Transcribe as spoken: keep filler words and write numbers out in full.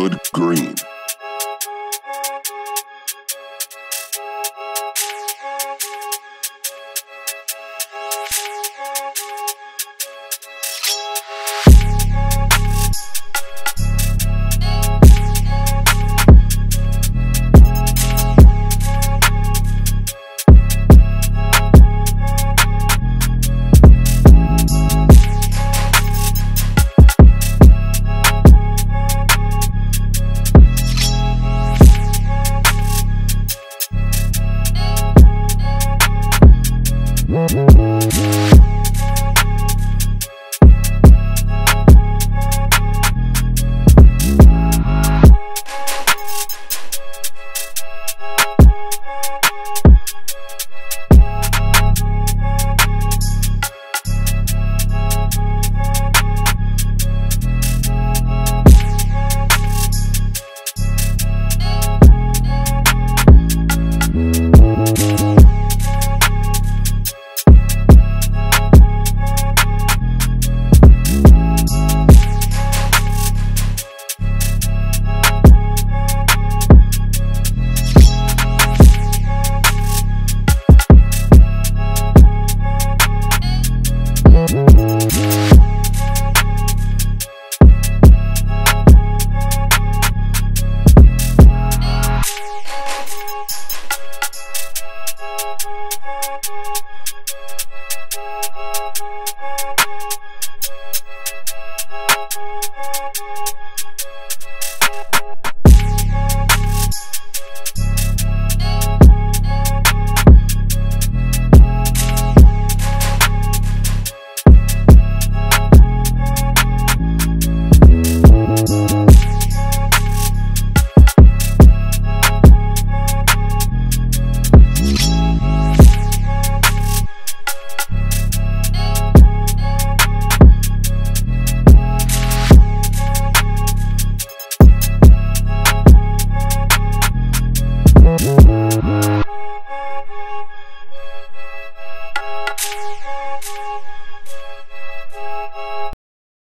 Good Green. We'll be right back.